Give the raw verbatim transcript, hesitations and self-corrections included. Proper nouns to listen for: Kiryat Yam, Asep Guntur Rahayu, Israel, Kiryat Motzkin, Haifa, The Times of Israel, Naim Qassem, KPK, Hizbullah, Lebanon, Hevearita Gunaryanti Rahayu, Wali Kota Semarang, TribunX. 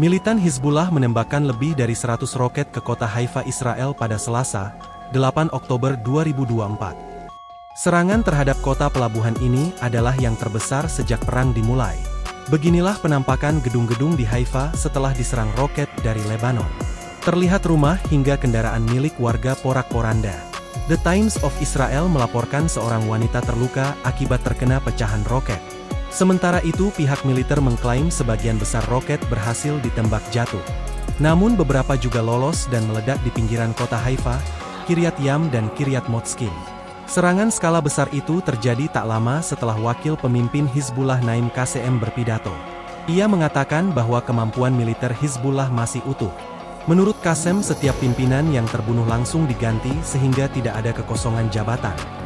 Militan Hizbullah menembakkan lebih dari seratus roket ke kota Haifa, Israel pada Selasa, delapan Oktober dua ribu dua puluh empat. Serangan terhadap kota pelabuhan ini adalah yang terbesar sejak perang dimulai. Beginilah penampakan gedung-gedung di Haifa setelah diserang roket dari Lebanon. Terlihat rumah hingga kendaraan milik warga porak-poranda. The Times of Israel melaporkan seorang wanita terluka akibat terkena pecahan roket. Sementara itu, pihak militer mengklaim sebagian besar roket berhasil ditembak jatuh. Namun beberapa juga lolos dan meledak di pinggiran kota Haifa, Kiryat Yam dan Kiryat Motzkin. Serangan skala besar itu terjadi tak lama setelah wakil pemimpin Hizbullah Naim Qassem berpidato. Ia mengatakan bahwa kemampuan militer Hizbullah masih utuh. Menurut Qassem, setiap pimpinan yang terbunuh langsung diganti sehingga tidak ada kekosongan jabatan.